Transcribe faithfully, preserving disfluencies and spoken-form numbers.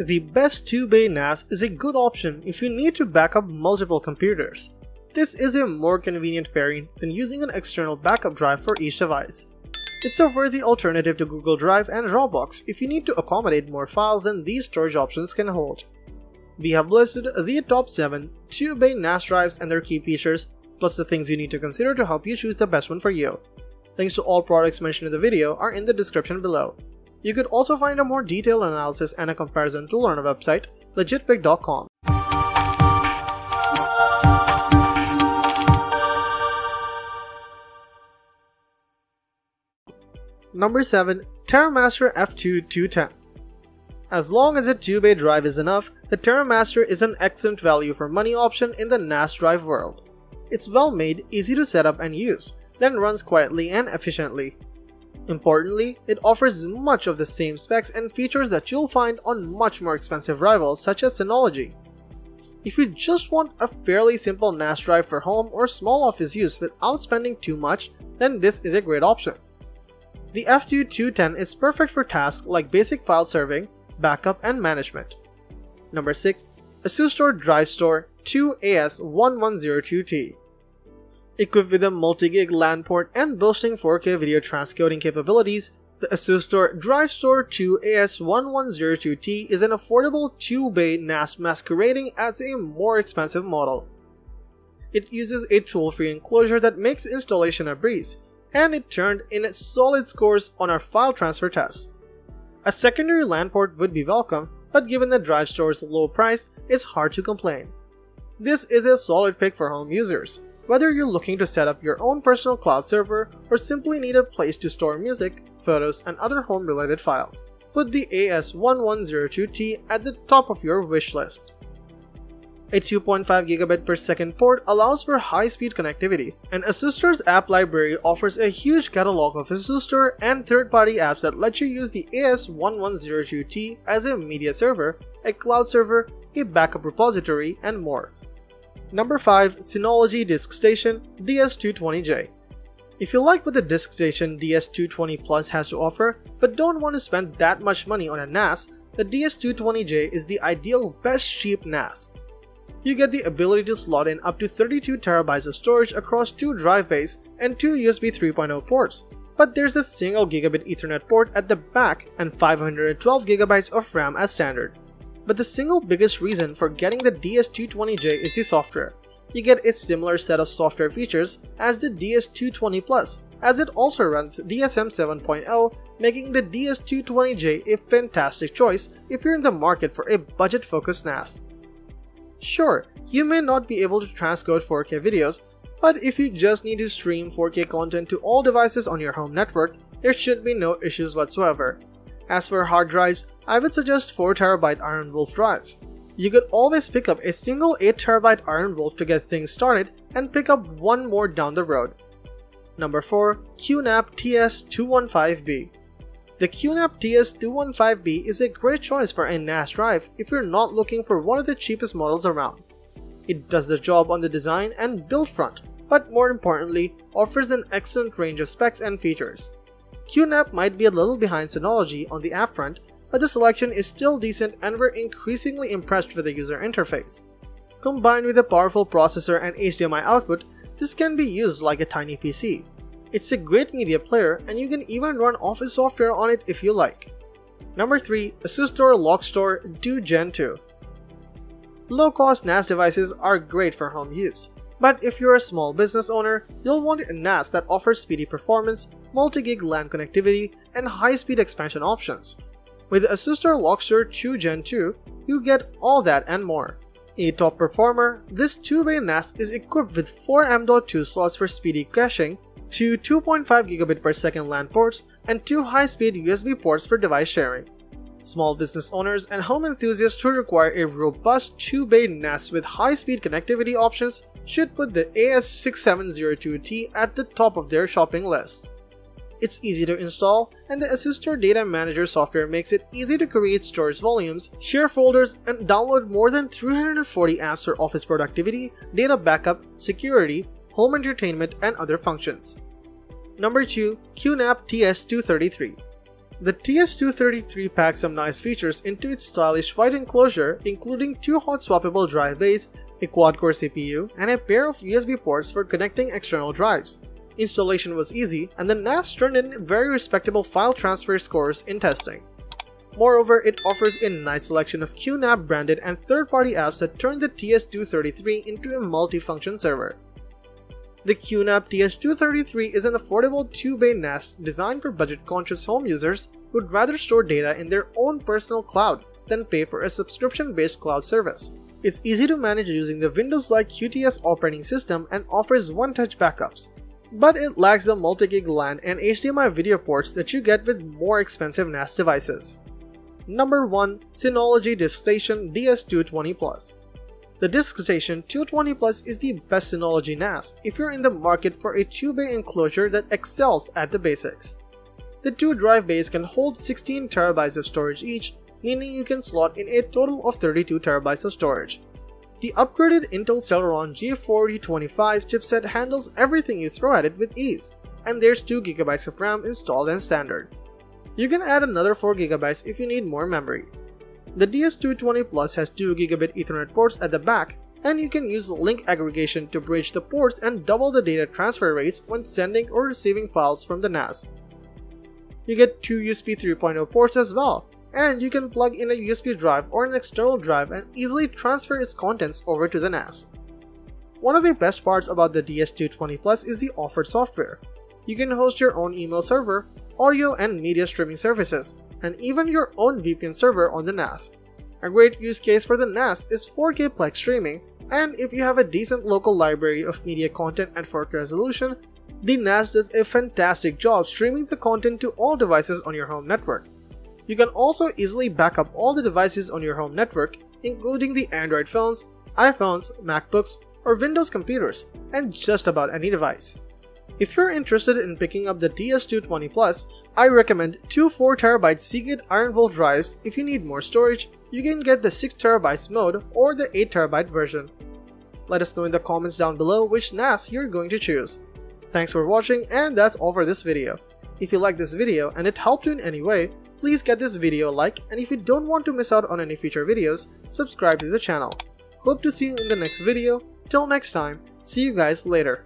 The best two bay N A S is a good option if you need to back up multiple computers. This is a more convenient variant than using an external backup drive for each device. It's a worthy alternative to Google Drive and Dropbox if you need to accommodate more files than these storage options can hold. We have listed the top seven two bay N A S drives and their key features, plus the things you need to consider to help you choose the best one for you. Links to all products mentioned in the video are in the description below. You could also find a more detailed analysis and a comparison tool on our website, legitpick dot com. Number seven. TerraMaster F two two ten. As long as a two bay drive is enough, the TerraMaster is an excellent value for money option in the N A S drive world. It's well made, easy to set up and use, then runs quietly and efficiently. Importantly, it offers much of the same specs and features that you'll find on much more expensive rivals such as Synology. If you just want a fairly simple N A S drive for home or small office use without spending too much, then this is a great option. The F two two ten is perfect for tasks like basic file serving, backup, and management. Number six. Asustor Drivestor two A S one one zero two T. Equipped with a multi-gig LAN port and boasting four K video transcoding capabilities, the Asustor Drivestor two A S one one zero two T is an affordable two bay N A S masquerading as a more expensive model. It uses a tool-free enclosure that makes installation a breeze, and it turned in its solid scores on our file transfer tests. A secondary LAN port would be welcome, but given the Drivestor's low price, it's hard to complain. This is a solid pick for home users. Whether you're looking to set up your own personal cloud server or simply need a place to store music, photos, and other home-related files, put the A S one one zero two T at the top of your wish list. A two point five gigabit per second port allows for high-speed connectivity, and Asustor's app library offers a huge catalog of Asustor and third-party apps that let you use the A S one one zero two T as a media server, a cloud server, a backup repository, and more. Number five. Synology DiskStation D S two twenty J. If you like what the DiskStation D S two twenty plus has to offer, but don't want to spend that much money on a N A S, the D S two twenty J is the ideal best cheap N A S. You get the ability to slot in up to thirty-two terabytes of storage across two drive bays and two U S B three point oh ports, but there's a single gigabit Ethernet port at the back and five hundred twelve gigabytes of RAM as standard. But the single biggest reason for getting the D S two twenty J is the software. You get a similar set of software features as the D S two twenty plus, as it also runs D S M seven point oh, making the D S two twenty J a fantastic choice if you're in the market for a budget-focused N A S. Sure, you may not be able to transcode four K videos, but if you just need to stream four K content to all devices on your home network, there should be no issues whatsoever. As for hard drives, I would suggest four terabyte IronWolf drives. You could always pick up a single eight terabyte IronWolf to get things started and pick up one more down the road. Number four. QNAP T S two fifteen B. The QNAP T S two fifteen B is a great choice for a N A S drive if you're not looking for one of the cheapest models around. It does the job on the design and build front, but more importantly, offers an excellent range of specs and features. QNAP might be a little behind Synology on the app front, but the selection is still decent and we're increasingly impressed with the user interface. Combined with a powerful processor and H D M I output, this can be used like a tiny P C. It's a great media player and you can even run office software on it if you like. Number three. Asustor Lockerstor two Gen two. Low-cost N A S devices are great for home use, but if you're a small business owner, you'll want a N A S that offers speedy performance, multi-gig LAN connectivity, and high-speed expansion options. With the Asustor Lockerstor two Gen two, you get all that and more. A top performer, this two bay N A S is equipped with four M dot two slots for speedy caching, two 2.5 gigabit per second LAN ports, and two high-speed U S B ports for device sharing. Small business owners and home enthusiasts who require a robust two bay N A S with high-speed connectivity options should put the A S six seven zero two T at the top of their shopping list. It's easy to install, and the Asustor Data Manager software makes it easy to create storage volumes, share folders, and download more than three hundred forty apps for office productivity, data backup, security, home entertainment, and other functions. Number two. QNAP T S two thirty-three. The T S two thirty-three packs some nice features into its stylish white enclosure, including two hot swappable drive bays, a quad-core C P U, and a pair of U S B ports for connecting external drives. Installation was easy, and the N A S turned in very respectable file transfer scores in testing. Moreover, it offers a nice selection of QNAP branded and third-party apps that turn the T S two thirty-three into a multi-function server. The QNAP T S two thirty-three is an affordable two-bay N A S designed for budget-conscious home users who'd rather store data in their own personal cloud than pay for a subscription-based cloud service. It's easy to manage using the Windows-like Q T S operating system and offers one-touch backups, but it lacks the multi-gig LAN and H D M I video ports that you get with more expensive N A S devices. Number one. Synology DiskStation D S two twenty plus. The DiskStation two twenty plus is the best Synology N A S if you're in the market for a two-bay enclosure that excels at the basics. The two drive bays can hold sixteen terabytes of storage each, meaning you can slot in a total of thirty-two terabytes of storage. The upgraded Intel Celeron G forty twenty-five chipset handles everything you throw at it with ease, and there's two gigabytes of RAM installed and standard. You can add another four gigabytes if you need more memory. The D S two twenty plus has two gigabit Ethernet ports at the back, and you can use link aggregation to bridge the ports and double the data transfer rates when sending or receiving files from the N A S. You get two U S B three point oh ports as well, and you can plug in a U S B drive or an external drive and easily transfer its contents over to the N A S. One of the best parts about the D S two twenty plus is the offered software. You can host your own email server, audio and media streaming services, and even your own V P N server on the N A S. A great use case for the N A S is four K Plex streaming, and if you have a decent local library of media content at four K resolution, the N A S does a fantastic job streaming the content to all devices on your home network. You can also easily back up all the devices on your home network, including the Android phones, iPhones, MacBooks, or Windows computers, and just about any device. If you're interested in picking up the D S two twenty plus, I recommend two four terabyte Seagate IronWolf drives. If you need more storage, you can get the six terabyte mode or the eight terabyte version. Let us know in the comments down below which N A S you're going to choose. Thanks for watching, and that's all for this video. If you like this video and it helped you in any way, please get this video a like, and if you don't want to miss out on any future videos, subscribe to the channel. Hope to see you in the next video. Till next time, see you guys later.